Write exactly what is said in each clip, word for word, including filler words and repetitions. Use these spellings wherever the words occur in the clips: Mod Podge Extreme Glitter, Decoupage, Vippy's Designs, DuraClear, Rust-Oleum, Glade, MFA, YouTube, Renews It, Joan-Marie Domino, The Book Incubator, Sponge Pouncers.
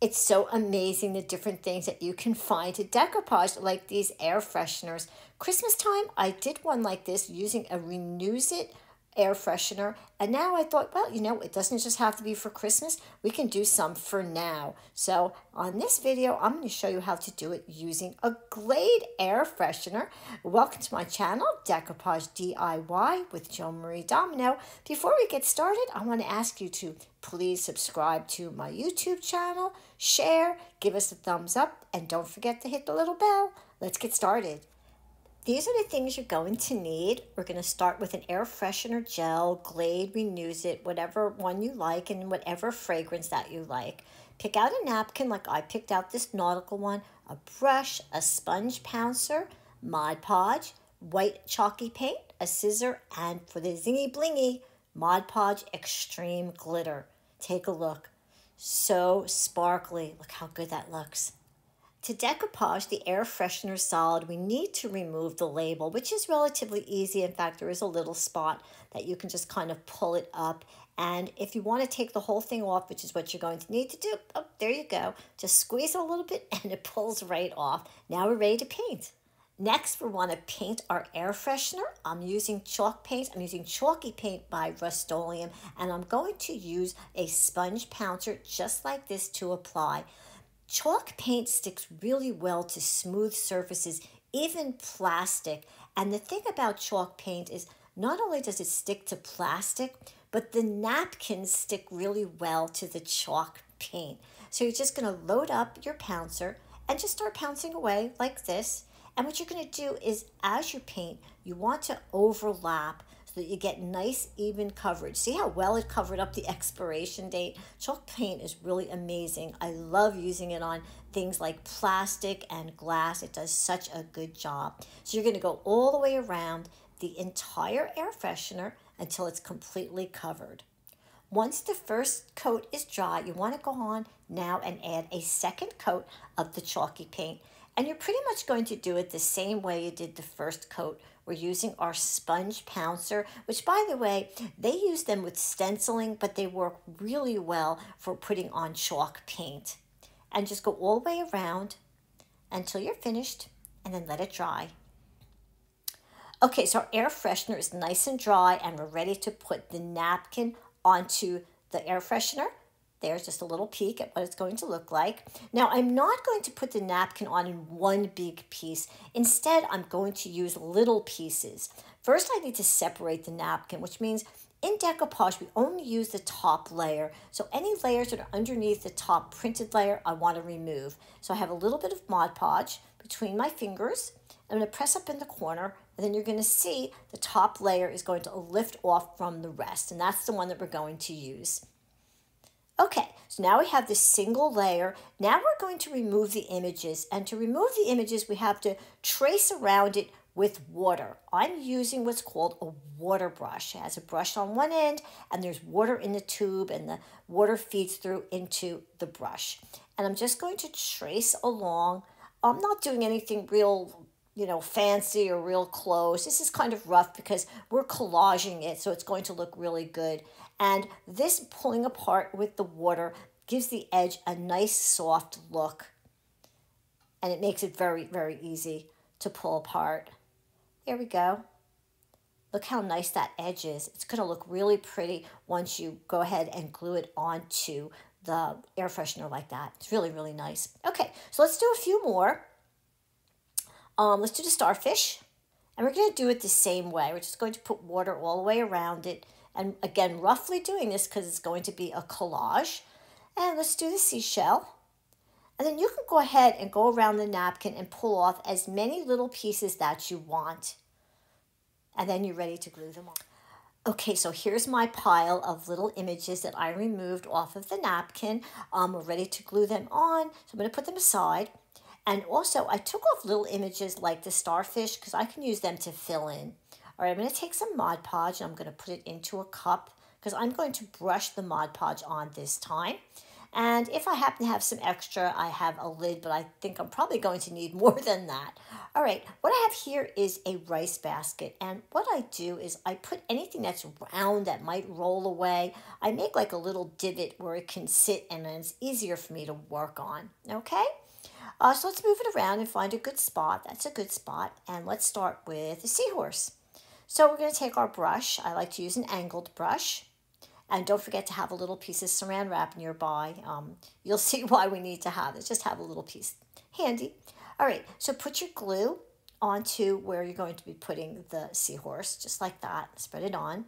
It's so amazing the different things that you can find to decoupage, like these air fresheners. Christmas time, I did one like this using a Renews It air freshener. And now I thought, well, you know, it doesn't just have to be for Christmas. We can do some for now. So on this video, I'm going to show you how to do it using a Glade air freshener. Welcome to my channel, Decoupage D I Y with Joan-Marie Domino. Before we get started, I want to ask you to please subscribe to my YouTube channel, share, give us a thumbs up, and don't forget to hit the little bell. Let's get started. These are the things you're going to need. We're going to start with an air freshener gel, Glade, Renews It, whatever one you like and whatever fragrance that you like. Pick out a napkin like I picked out this nautical one, a brush, a sponge pouncer, Mod Podge, white chalky paint, a scissor, and for the zingy blingy, Mod Podge Extreme Glitter. Take a look. So sparkly. Look how good that looks. To decoupage the air freshener solid, we need to remove the label, which is relatively easy. In fact, there is a little spot that you can just kind of pull it up. And if you want to take the whole thing off, which is what you're going to need to do, oh, there you go. Just squeeze it a little bit and it pulls right off. Now we're ready to paint. Next, we want to paint our air freshener. I'm using chalk paint. I'm using chalky paint by Rust-Oleum, and I'm going to use a sponge pouncer just like this to apply. Chalk paint sticks really well to smooth surfaces, even plastic. And the thing about chalk paint is not only does it stick to plastic, but the napkins stick really well to the chalk paint. So you're just gonna load up your pouncer and just start pouncing away like this. And what you're gonna do is, as you paint, you want to overlap so that you get nice even coverage. See how well it covered up the expiration date? Chalk paint is really amazing. I love using it on things like plastic and glass. It does such a good job. So you're gonna go all the way around the entire air freshener until it's completely covered. Once the first coat is dry, you wanna go on now and add a second coat of the chalky paint. And you're pretty much going to do it the same way you did the first coat. We're using our sponge pouncer, which, by the way, they use them with stenciling, but they work really well for putting on chalk paint. And just go all the way around until you're finished, and then let it dry. Okay, so our air freshener is nice and dry, and we're ready to put the napkin onto the air freshener. There's just a little peek at what it's going to look like. Now, I'm not going to put the napkin on in one big piece. Instead, I'm going to use little pieces. First, I need to separate the napkin, which means in decoupage, we only use the top layer. So any layers that are underneath the top printed layer, I want to remove. So I have a little bit of Mod Podge between my fingers. I'm going to press up in the corner, and then you're going to see the top layer is going to lift off from the rest, and that's the one that we're going to use. Okay, so now we have this single layer. Now we're going to remove the images. And to remove the images, we have to trace around it with water. I'm using what's called a water brush. It has a brush on one end, and there's water in the tube, and the water feeds through into the brush. And I'm just going to trace along. I'm not doing anything real, you know, fancy or real close. This is kind of rough because we're collaging it, so it's going to look really good. And this pulling apart with the water gives the edge a nice soft look. And it makes it very, very easy to pull apart. There we go. Look how nice that edge is. It's gonna look really pretty once you go ahead and glue it onto the air freshener like that. It's really, really nice. Okay, so let's do a few more. Um, let's do the starfish. And we're gonna do it the same way. We're just going to put water all the way around it. And again, roughly doing this because it's going to be a collage. And let's do the seashell. And then you can go ahead and go around the napkin and pull off as many little pieces that you want. And then you're ready to glue them on. Okay, so here's my pile of little images that I removed off of the napkin. Um, we're ready to glue them on. So I'm going to put them aside. And also, I took off little images like the starfish because I can use them to fill in. All right, I'm gonna take some Mod Podge and I'm gonna put it into a cup because I'm going to brush the Mod Podge on this time. And if I happen to have some extra, I have a lid, but I think I'm probably going to need more than that. All right, what I have here is a rice basket. And what I do is I put anything that's round that might roll away. I make like a little divot where it can sit and then it's easier for me to work on, okay? Uh, so let's move it around and find a good spot. That's a good spot. And let's start with a seahorse. So we're going to take our brush. I like to use an angled brush. And don't forget to have a little piece of saran wrap nearby. Um, you'll see why we need to have this. Just have a little piece handy. All right, so put your glue onto where you're going to be putting the seahorse, just like that. Spread it on.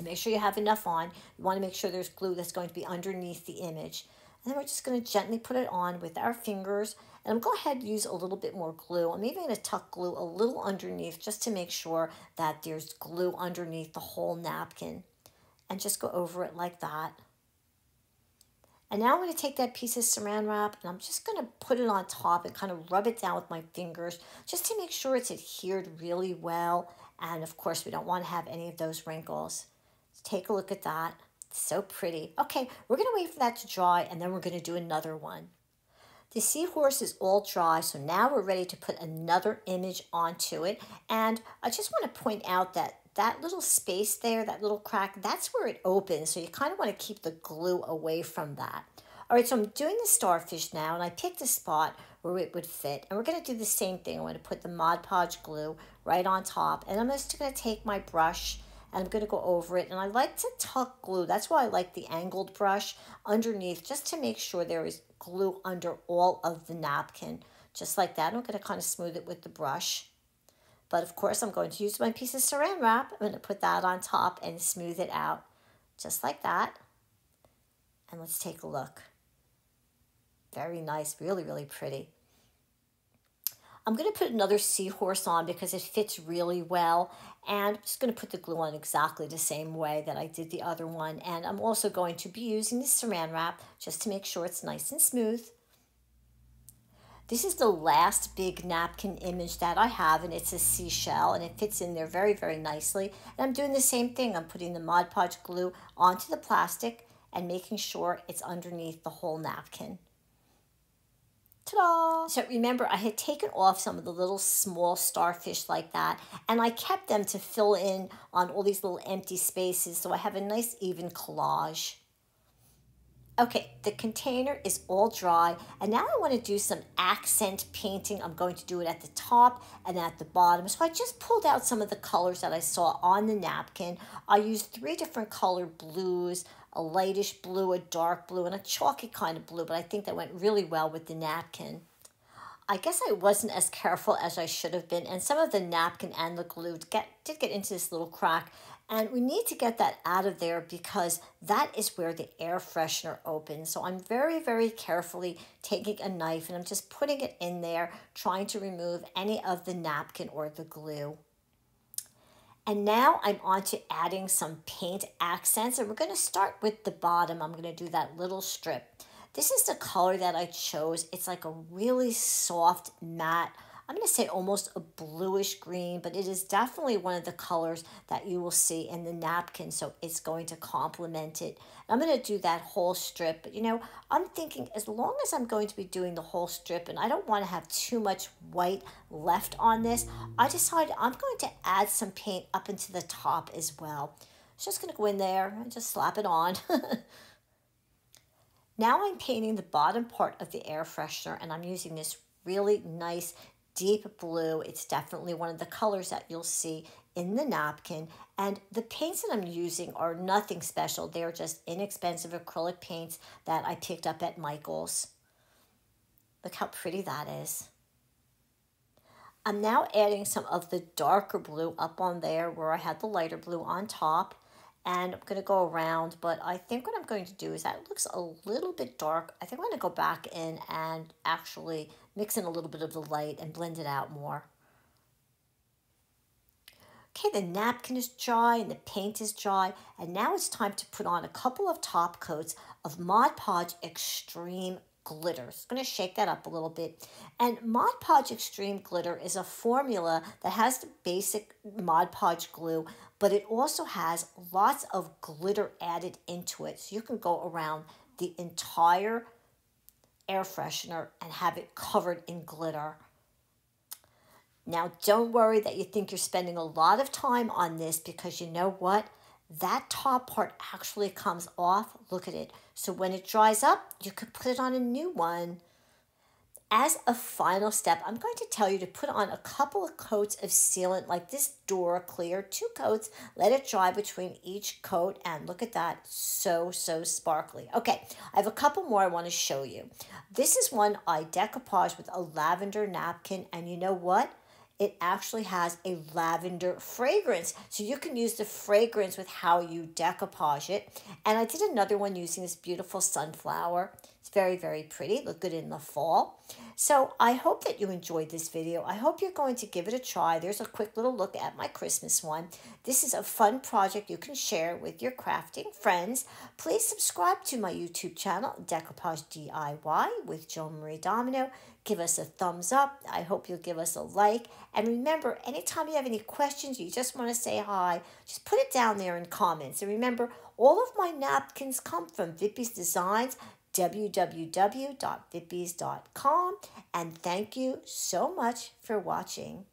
Make sure you have enough on. You want to make sure there's glue that's going to be underneath the image. And then we're just going to gently put it on with our fingers. And I'm going to go ahead and use a little bit more glue. I'm even going to tuck glue a little underneath just to make sure that there's glue underneath the whole napkin. And just go over it like that. And now I'm going to take that piece of saran wrap and I'm just going to put it on top and kind of rub it down with my fingers just to make sure it's adhered really well. And of course, we don't want to have any of those wrinkles. Let's take a look at that. It's so pretty. Okay, we're going to wait for that to dry and then we're going to do another one. The seahorse is all dry, so now we're ready to put another image onto it. And I just want to point out that that little space there, that little crack, that's where it opens. So you kind of want to keep the glue away from that. All right, so I'm doing the starfish now, and I picked a spot where it would fit. And we're going to do the same thing. I'm going to put the Mod Podge glue right on top. And I'm just going to take my brush, and I'm going to go over it. And I like to tuck glue. That's why I like the angled brush underneath, just to make sure there is glue under all of the napkin. Just like that. I'm going to kind of smooth it with the brush. But of course, I'm going to use my piece of saran wrap. I'm going to put that on top and smooth it out just like that. And let's take a look. Very nice, really, really pretty. I'm going to put another seahorse on because it fits really well. And I'm just going to put the glue on exactly the same way that I did the other one. And I'm also going to be using the saran wrap just to make sure it's nice and smooth. This is the last big napkin image that I have, and it's a seashell, and it fits in there very, very nicely. And I'm doing the same thing. I'm putting the Mod Podge glue onto the plastic and making sure it's underneath the whole napkin. Ta-da! So remember, I had taken off some of the little small starfish like that, and I kept them to fill in on all these little empty spaces, so I have a nice even collage. Okay, the container is all dry, and now I want to do some accent painting. I'm going to do it at the top and at the bottom. So I just pulled out some of the colors that I saw on the napkin. I used three different color blues, a lightish blue, a dark blue, and a chalky kind of blue, but I think that went really well with the napkin. I guess I wasn't as careful as I should have been, and some of the napkin and the glue get, did get into this little crack. And we need to get that out of there because that is where the air freshener opens. So I'm very, very carefully taking a knife and I'm just putting it in there, trying to remove any of the napkin or the glue. And now I'm on to adding some paint accents, and we're going to start with the bottom. I'm going to do that little strip. This is the color that I chose. It's like a really soft matte. I'm going to say almost a bluish green, but it is definitely one of the colors that you will see in the napkin, so it's going to complement it. I'm going to do that whole strip, but you know, I'm thinking as long as I'm going to be doing the whole strip and I don't want to have too much white left on this, I decided I'm going to add some paint up into the top as well. I'm just going to go in there and just slap it on. Now I'm painting the bottom part of the air freshener, and I'm using this really nice deep blue. It's definitely one of the colors that you'll see in the napkin. And the paints that I'm using are nothing special. They're just inexpensive acrylic paints that I picked up at Michael's. Look how pretty that is. I'm now adding some of the darker blue up on there where I had the lighter blue on top. And I'm going to go around, but I think what I'm going to do is that looks a little bit dark. I think I'm going to go back in and actually mix in a little bit of the light and blend it out more. Okay, the napkin is dry and the paint is dry. And now it's time to put on a couple of top coats of Mod Podge Extreme Glitter. So I'm going to shake that up a little bit. And Mod Podge Extreme Glitter is a formula that has the basic Mod Podge glue, but it also has lots of glitter added into it. So you can go around the entire air freshener and have it covered in glitter. Now, don't worry that you think you're spending a lot of time on this, because you know what? That top part actually comes off. Look at it. So when it dries up, you could put it on a new one. As a final step, I'm going to tell you to put on a couple of coats of sealant like this DuraClear, two coats, let it dry between each coat, and look at that, so, so sparkly. Okay, I have a couple more I want to show you. This is one I decoupaged with a lavender napkin, and you know what? It actually has a lavender fragrance, so you can use the fragrance with how you decoupage it. And I did another one using this beautiful sunflower. It's very, very pretty. Look good in the fall. So I hope that you enjoyed this video. I hope you're going to give it a try. There's a quick little look at my Christmas one. This is a fun project you can share with your crafting friends. Please subscribe to my YouTube channel, Decoupage D I Y with Joan-Marie Domino. Give us a thumbs up. I hope you'll give us a like. And remember, anytime you have any questions, you just want to say hi, just put it down there in comments. And remember, all of my napkins come from Vippy's Designs, w w w dot vippys dot com. And thank you so much for watching.